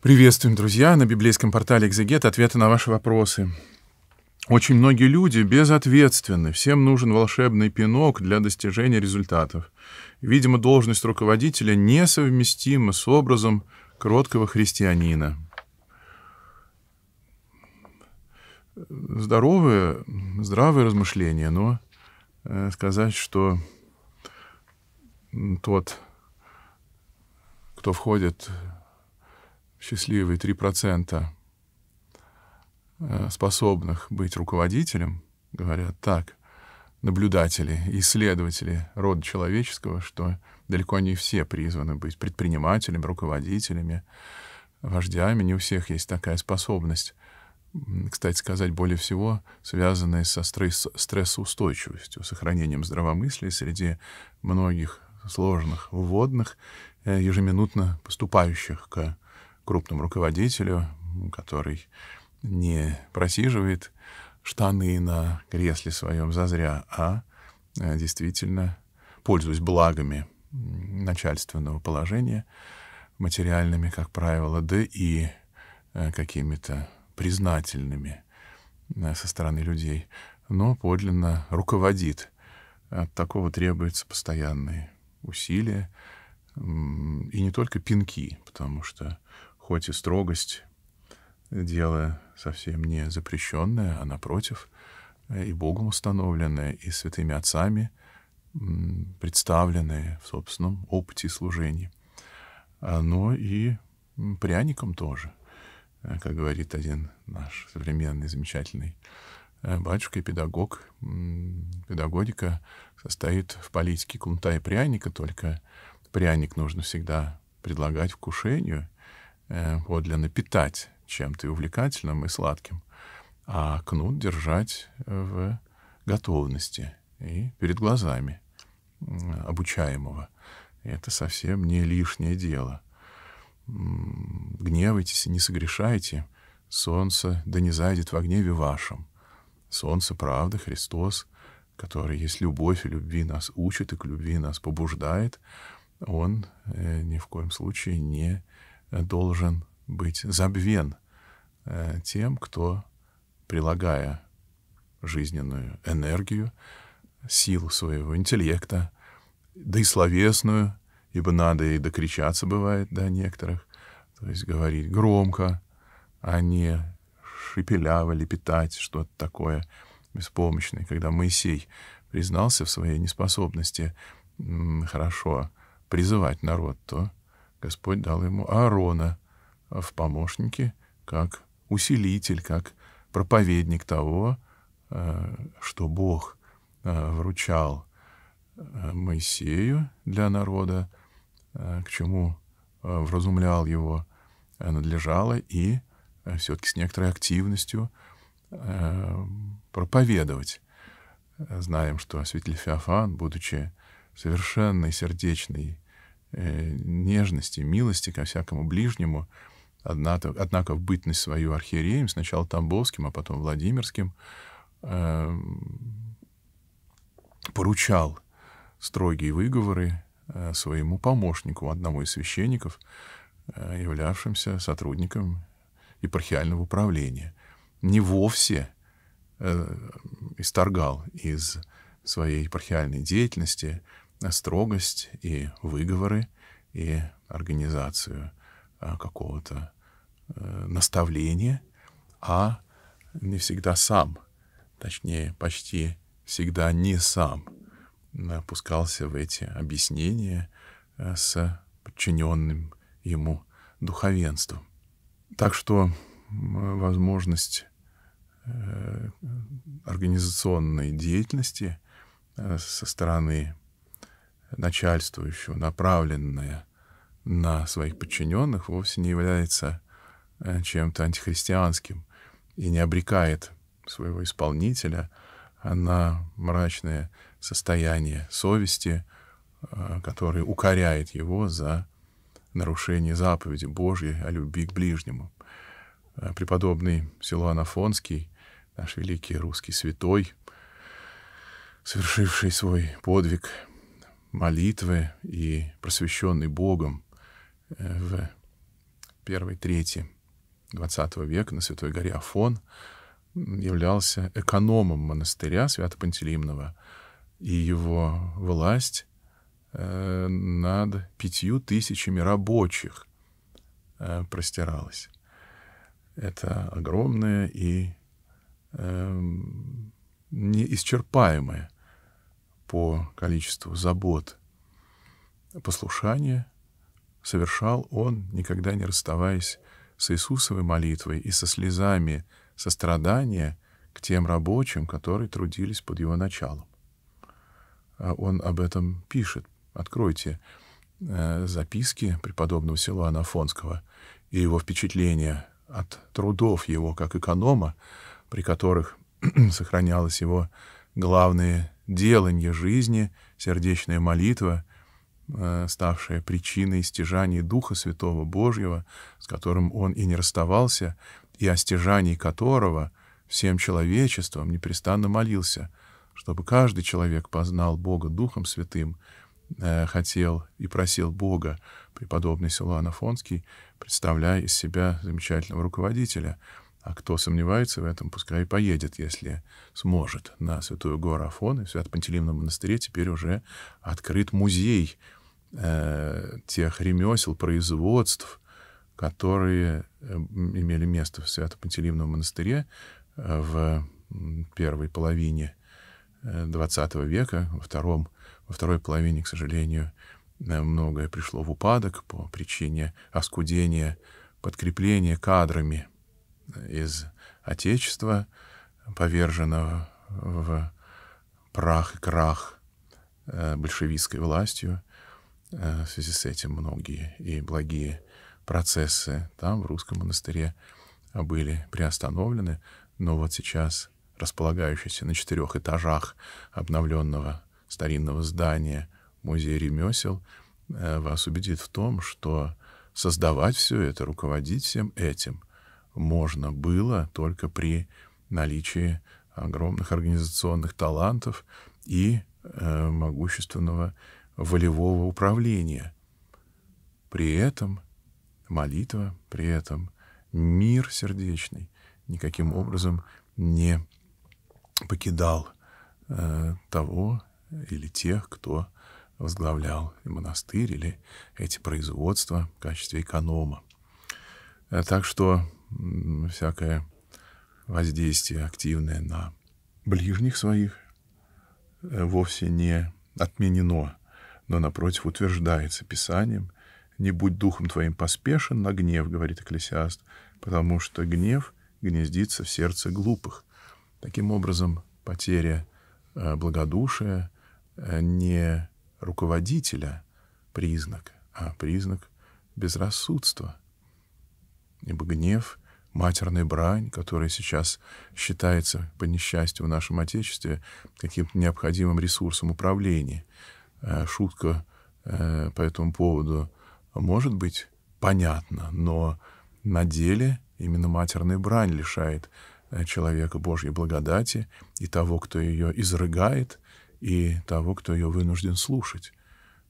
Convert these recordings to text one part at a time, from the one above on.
Приветствуем, друзья, на библейском портале «Экзегет» ответы на ваши вопросы. Очень многие люди безответственны, всем нужен волшебный пинок для достижения результатов. Видимо, должность руководителя несовместима с образом кроткого христианина. Здравые размышления, но сказать, что тот, кто входит счастливые 3% способных быть руководителем, говорят так, наблюдатели, исследователи рода человеческого, что далеко не все призваны быть предпринимателями, руководителями, вождями. Не у всех есть такая способность. Кстати сказать, более всего связанная со стрессоустойчивостью, сохранением здравомыслия среди многих сложных вводных, ежеминутно поступающих к крупному руководителю, который не просиживает штаны на кресле своем зазря, а действительно, пользуясь благами начальственного положения, материальными, как правило, да и какими-то признательными со стороны людей, но подлинно руководит. От такого требуются постоянные усилия, и не только пинки, потому что хоть и строгость — дело совсем не запрещенное, а, напротив, и Богом установленное, и святыми отцами, представленное в собственном опыте и служении, но и пряником тоже, как говорит один наш современный замечательный батюшка и педагог. Педагогика состоит в политике кнута и пряника, только пряник нужно всегда предлагать вкушению, подлинно питать чем-то и увлекательным, и сладким, а кнут держать в готовности и перед глазами обучаемого. Это совсем не лишнее дело. Гневайтесь и не согрешайте, солнце да не зайдет во гневе вашем. Солнце, правда, Христос, который есть любовь и любви нас учит, и к любви нас побуждает, он ни в коем случае не должен быть забвен тем, кто, прилагая жизненную энергию, силу своего интеллекта, да и словесную, ибо надо и докричаться бывает до некоторых, то есть говорить громко, а не шепеляво лепетать что-то такое беспомощное. Когда Моисей признался в своей неспособности хорошо призывать народ, то Господь дал ему Аарона в помощники, как усилитель, как проповедник того, что Бог вручал Моисею для народа, к чему вразумлял его, надлежало, и все-таки с некоторой активностью проповедовать. Знаем, что святитель Феофан, будучи совершенной сердечной нежности, милости ко всякому ближнему, однако в бытность свою архиереем, сначала Тамбовским, а потом Владимирским, поручал строгие выговоры своему помощнику, одному из священников, являвшимся сотрудником епархиального управления. Не вовсе исторгал из своей епархиальной деятельности строгость и выговоры, и организацию какого-то наставления, а не всегда сам, точнее, почти всегда не сам опускался в эти объяснения с подчиненным ему духовенством. Так что возможность организационной деятельности со стороны начальствующего, направленная на своих подчиненных, вовсе не является чем-то антихристианским и не обрекает своего исполнителя на мрачное состояние совести, которое укоряет его за нарушение заповеди Божьей о любви к ближнему. Преподобный Силуан Афонский, наш великий русский святой, совершивший свой подвиг молитвы и просвещенный Богом в первой трети XX века на Святой горе Афон являлся экономом монастыря Свято-Пантелеимонова, и его власть над 5000 рабочих простиралась. Это огромная и неисчерпаемое по количеству забот послушание совершал он, никогда не расставаясь с Иисусовой молитвой и со слезами сострадания к тем рабочим, которые трудились под его началом. Он об этом пишет. Откройте записки преподобного Силуана Афонского и его впечатления от трудов его как эконома, при которых сохранялось его главное деланье жизни, сердечная молитва, ставшая причиной стяжания Духа Святого Божьего, с которым он и не расставался, и о стяжании которого всем человечеством непрестанно молился, чтобы каждый человек познал Бога Духом Святым, хотел и просил Бога, преподобный Силуан Афонский, представляя из себя замечательного руководителя. А кто сомневается в этом, пускай поедет, если сможет, на Святую гору Афон. И в Свято-Пантелеимоновом монастыре теперь уже открыт музей тех ремесел, производств, которые имели место в Свято-Пантелеимоновом монастыре в первой половине XX века. Во второй половине, к сожалению, многое пришло в упадок по причине оскудения, подкрепления кадрами из Отечества, поверженного в прах и крах большевистской властью. В связи с этим многие и благие процессы там, в русском монастыре, были приостановлены. Но вот сейчас располагающийся на 4 этажах обновленного старинного здания музей ремесел вас убедит в том, что создавать все это, руководить всем этим можно было только при наличии огромных организационных талантов и могущественного волевого управления. При этом молитва, при этом мир сердечный никаким образом не покидал того или тех, кто возглавлял монастырь или эти производства в качестве эконома. Так что всякое воздействие активное на ближних своих вовсе не отменено, но, напротив, утверждается Писанием. «Не будь духом твоим поспешен на гнев, — говорит Эклесиаст, — потому что гнев гнездится в сердце глупых». Таким образом, потеря благодушия не руководителя признак, а признак безрассудства. Ибо гнев, матерная брань, которая сейчас считается, по несчастью, в нашем Отечестве каким-то необходимым ресурсом управления. Шутка по этому поводу может быть понятна, но на деле именно матерная брань лишает человека Божьей благодати и того, кто ее изрыгает, и того, кто ее вынужден слушать.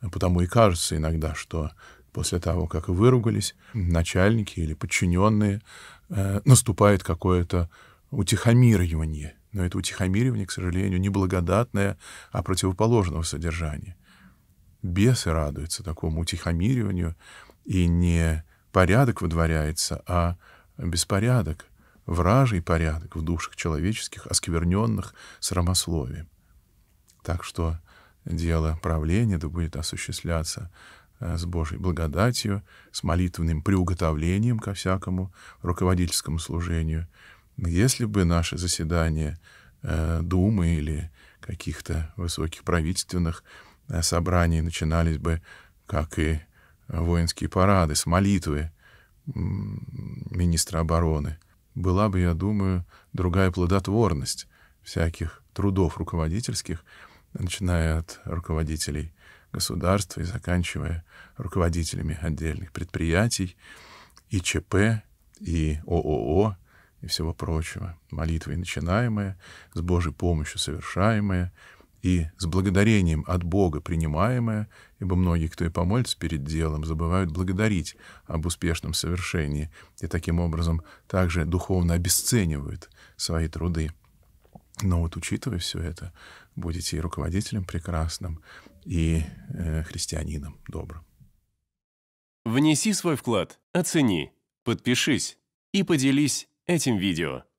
Потому и кажется иногда, что после того, как выругались, начальники или подчиненные, наступает какое-то утихомиривание. Но это утихомиривание, к сожалению, не благодатное, а противоположного содержания. Бесы радуются такому утихомириванию, и не порядок выдворяется, а беспорядок, вражий порядок в душах человеческих, оскверненных срамословием. Так что дело правления да будет осуществляться с Божьей благодатью, с молитвенным приуготовлением ко всякому руководительскому служению. Если бы наши заседания Думы или каких-то высоких правительственных собраний начинались бы, как и воинские парады, с молитвы министра обороны, была бы, я думаю, другая плодотворность всяких трудов руководительских, начиная от руководителей государства и заканчивая руководителями отдельных предприятий, и ЧП, и ООО, и всего прочего. Молитвой начинаемая, с Божьей помощью совершаемая, и с благодарением от Бога принимаемое, ибо многие, кто и помолится перед делом, забывают благодарить об успешном совершении и таким образом также духовно обесценивают свои труды. Но вот учитывая все это, будете и руководителем прекрасным, и христианином добрым. Внеси свой вклад, оцени, подпишись и поделись этим видео.